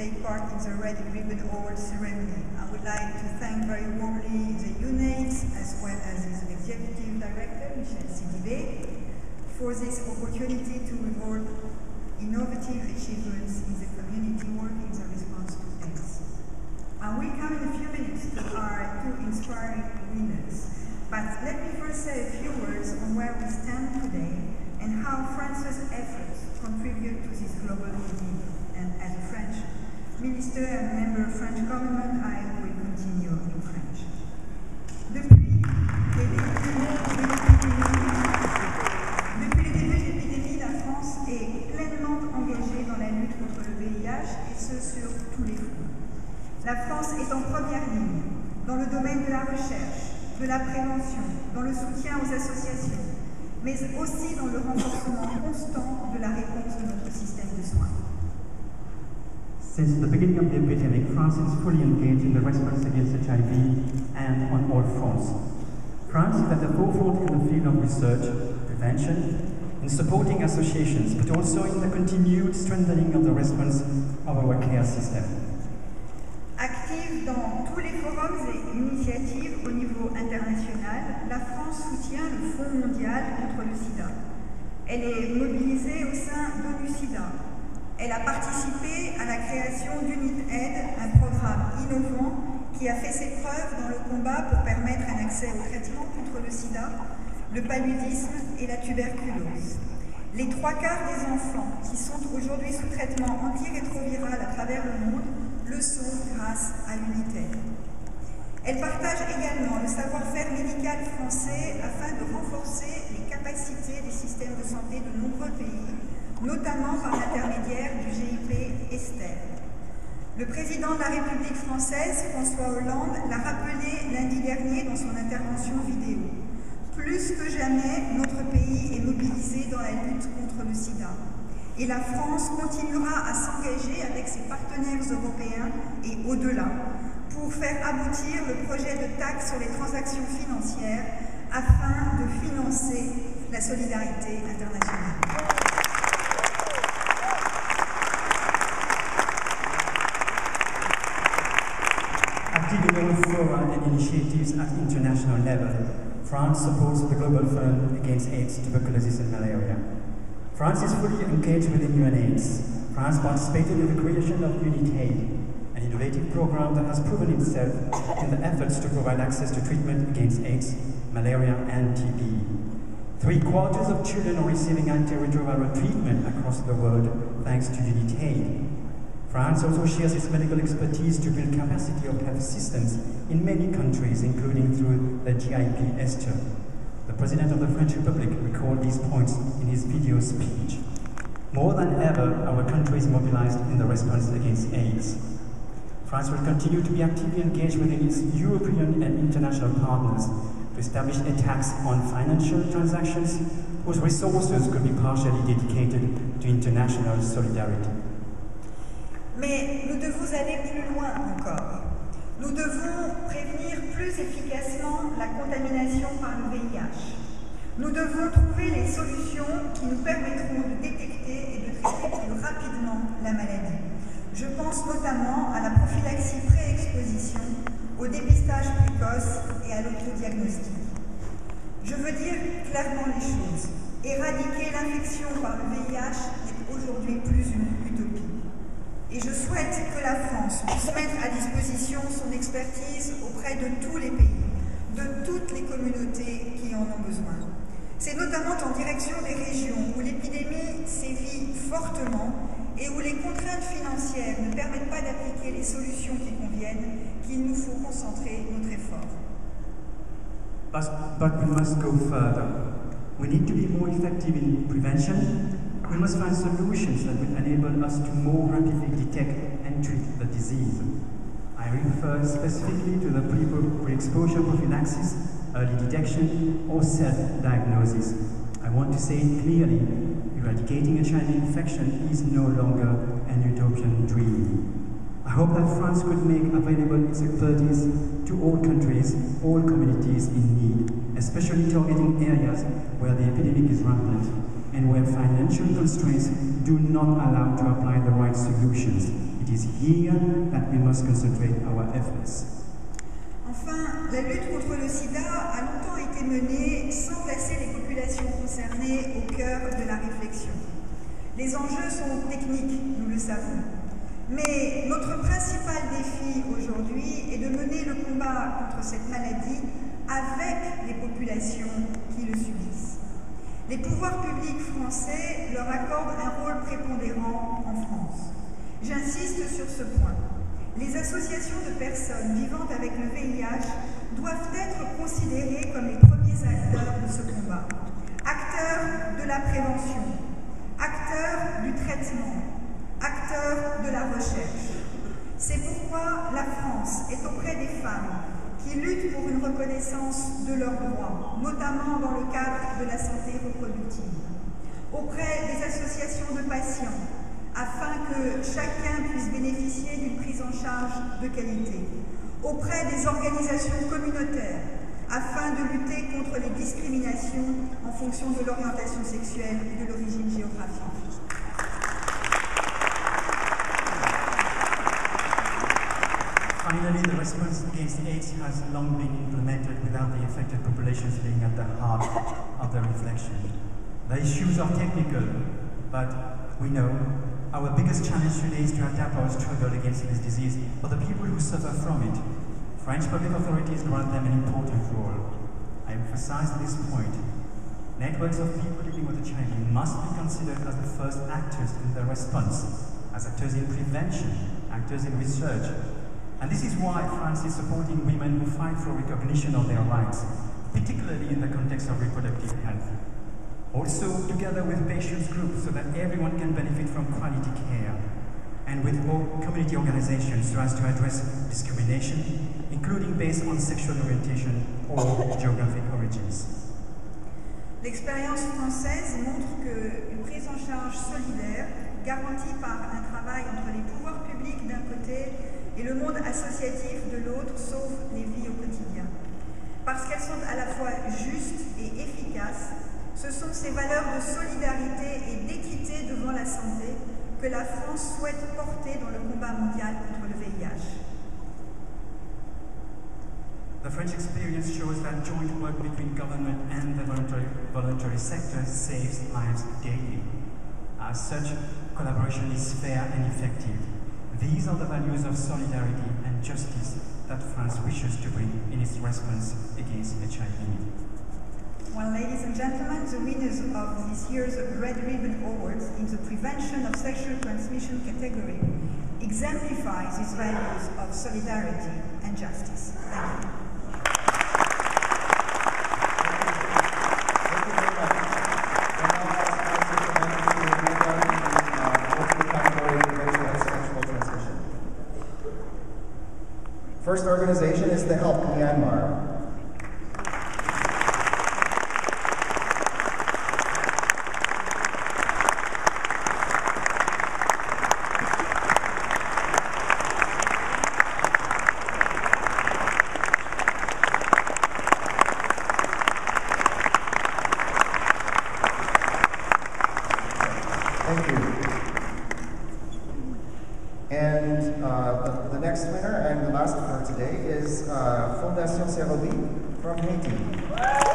take part in the Red Ribbon Awards ceremony. I would like to thank very warmly the UNAIDS as well as its Executive Director, Michel Sidibé, for this opportunity to reward innovative achievements in the community work in the response to AIDS. I will come in a few minutes to our two inspiring winners, but let me first say a few words on where we stand today and how France's efforts contribute to this global movement. And as a French minister and member of French government, I will continue in French. Depuis le début de l'épidémie, la France est pleinement engagée dans la lutte contre le VIH, et ce sur tous les fronts. La France est en première ligne dans le domaine de la recherche, de la prévention, dans le soutien aux associations, mais aussi dans le renforcement constant de la réponse de notre système de soins. Since the beginning of the epidemic, France is fully engaged in the response against HIV and on all fronts. France is at the forefront in the field of research, prevention, in supporting associations, but also in the continued strengthening of the response of our care system. Active dans tous les forums et initiatives au niveau international, la France soutient le Fonds mondial contre le sida. Elle est mobilisée au sein d'ONU-SIDA. Elle a participé à la création d'UNITAID, un programme innovant qui a fait ses preuves dans le combat pour permettre un accès au traitement contre le sida, le paludisme et la tuberculose. Les 3/4 des enfants qui sont aujourd'hui sous traitement antirétroviral à travers le monde le sont grâce à l'UNITAID. Elle partage également le savoir-faire médical français afin de renforcer les capacités des systèmes de santé de nombreux pays, notamment par l'intermédiaire du GIP Esther. Le président de la République française, François Hollande, l'a rappelé lundi dernier dans son intervention vidéo. Plus que jamais, notre pays est mobilisé dans la lutte contre le sida. Et la France continuera à s'engager avec ses partenaires européens et au-delà pour faire aboutir le projet de taxe sur les transactions financières afin de financer la solidarité internationale. And initiatives at international level, France supports the Global Fund Against AIDS, Tuberculosis and Malaria. France is fully engaged within UNAIDS. France participated in the creation of UNITAID, an innovative program that has proven itself in the efforts to provide access to treatment against AIDS, malaria and TB. 3/4 of children are receiving antiretroviral treatment across the world thanks to UNITAID. France also shares its medical expertise to build capacity of health systems in many countries, including through the GIP Esther. The President of the French Republic recalled these points in his video speech. More than ever, our country is mobilized in the response against AIDS. France will continue to be actively engaged within its European and international partners to establish a tax on financial transactions whose resources could be partially dedicated to international solidarity. Mais nous devons aller plus loin encore. Nous devons prévenir plus efficacement la contamination par le VIH. Nous devons trouver les solutions qui nous permettront de détecter et de traiter plus rapidement la maladie. Je pense notamment à la prophylaxie pré-exposition, au dépistage précoce et à l'autodiagnostic. Je veux dire clairement les choses. Éradiquer l'infection par le VIH n'est aujourd'hui plus une utopie. Et je souhaite que la France puisse mettre à disposition son expertise auprès de tous les pays, de toutes les communautés qui en ont besoin. C'est notamment en direction des régions où l'épidémie sévit fortement et où les contraintes financières ne permettent pas d'appliquer les solutions qui conviennent qu'il nous faut concentrer notre effort. But we must go further. We need to be more effective in prevention. We must find solutions that will enable us to more rapidly detect and treat the disease. I refer specifically to the pre-exposure prophylaxis, early detection, or self-diagnosis. I want to say it clearly, eradicating a HIV infection is no longer an utopian dream. I hope that France could make available its expertise to all countries, all communities in need, especially targeting areas where the epidemic is rampant and where financial constraints do not allow to apply the right solutions. It is here that we must concentrate our efforts. Enfin, la lutte contre le sida a longtemps été menée sans placer les populations concernées au cœur de la réflexion. Les enjeux sont techniques, nous le savons. Mais notre principal défi aujourd'hui est de mener le combat contre cette maladie avec les populations qui le subissent. Les pouvoirs publics français leur accordent un rôle prépondérant en France. J'insiste sur ce point. Les associations de personnes vivant avec le VIH doivent être considérées comme les premiers acteurs de ce combat. Acteurs de la prévention, acteurs du traitement, acteurs de la recherche. C'est pourquoi la France est auprès des femmes qui luttent pour une reconnaissance de leurs droits, notamment dans le cadre de la santé reproductive, auprès des associations de patients, afin que chacun puisse bénéficier d'une prise en charge de qualité, auprès des organisations communautaires, afin de lutter contre les discriminations en fonction de l'orientation sexuelle et de l'origine géographique. Finally, the response against AIDS has long been implemented without the affected populations being at the heart of the reflection. The issues are technical, but we know our biggest challenge today is to adapt our struggle against this disease for the people who suffer from it. French public authorities grant them an important role. I emphasize this point. Networks of people living with HIV must be considered as the first actors in their response, as actors in prevention, actors in research. And this is why France is supporting women who fight for recognition of their rights, particularly in the context of reproductive health. Also, together with patients groups so that everyone can benefit from quality care, and with all community organizations so as to address discrimination, including based on sexual orientation or geographic origins. L'expérience française montre qu'une prise en charge solidaire, garantie par un travail entre les pouvoirs publics d'un côté et le monde associatif de l'autre, sauve les vies au quotidien. Parce qu'elles sont à la fois justes et efficaces, ce sont ces valeurs de solidarité et d'équité devant la santé que la France souhaite porter dans le combat mondial contre le VIH. The French experience shows that joint work between government and the voluntary sector saves lives daily. As such, collaboration is fair and effective. These are the values of solidarity and justice that France wishes to bring in its response against HIV. Well, ladies and gentlemen, the winners of this year's Red Ribbon Awards in the prevention of sexual transmission category exemplify these values of solidarity and justice. Thank you. First organization is the Help Myanmar. Today is Fondation Serovi from Haiti.